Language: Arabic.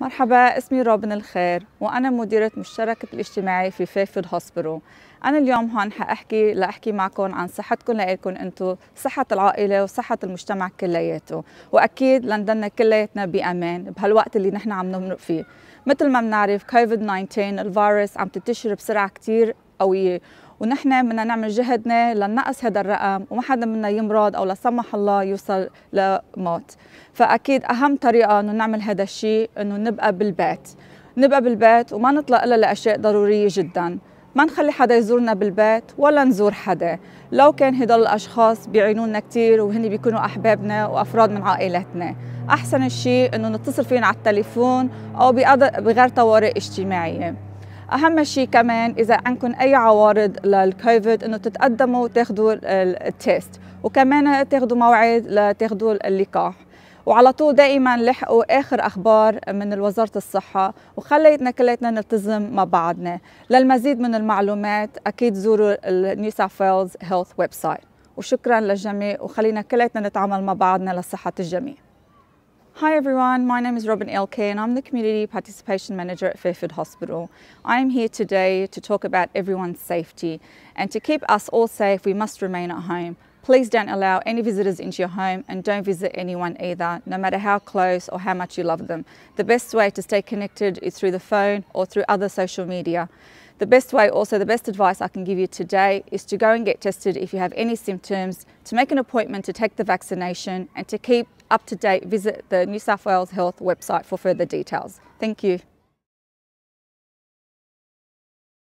مرحبا، اسمي روبن الخير وأنا مديرة مشتركة الاجتماعي في فيرفيلد هوسبيتال. أنا اليوم هون لأحكي معكم عن صحتكم لإلكم أنتو، صحة العائلة وصحة المجتمع كلياته، وأكيد لنضلنا كلياتنا بأمان بهالوقت اللي نحن عم نمرق فيه. مثل ما بنعرف كوفيد-19 الفيروس عم تنتشر بسرعة كتير قوية، ونحن بدنا نعمل جهدنا لننقص هذا الرقم وما حدا منا يمرض او لا سمح الله يوصل لموت. فاكيد اهم طريقه انه نعمل هذا الشيء انه نبقى بالبيت وما نطلع الا لاشياء ضروريه جدا، ما نخلي حدا يزورنا بالبيت ولا نزور حدا. لو كان هدول الاشخاص بيعينونا كثير وهن بيكونوا احبابنا وافراد من عائلتنا، احسن الشيء انه نتصل فيهم على التليفون او بغير طوارئ اجتماعيه. أهم شيء كمان إذا عندكم أي عوارض للكوفيد إنه تتقدموا وتاخذوا التيست، وكمان تاخذوا موعد لتاخذوا اللقاح، وعلى طول دائما لحقوا آخر أخبار من وزارة الصحة، وخليتنا كلياتنا نلتزم مع بعضنا. للمزيد من المعلومات أكيد زوروا النيو ساوث ويلز هيلث ويب سايت، وشكرا للجميع وخلينا كلياتنا نتعامل مع بعضنا لصحة الجميع. Hi everyone, my name is Robyn El-Khair and I'm the Community Participation Manager at Fairfield Hospital. I'm here today to talk about everyone's safety, and to keep us all safe we must remain at home. Please don't allow any visitors into your home, and don't visit anyone either, no matter how close or how much you love them. The best way to stay connected is through the phone or through other social media. The best way, also the best advice I can give you today, is to go and get tested if you have any symptoms, to make an appointment to take the vaccination, and to keep up to date, visit the New South Wales Health website for further details. Thank you.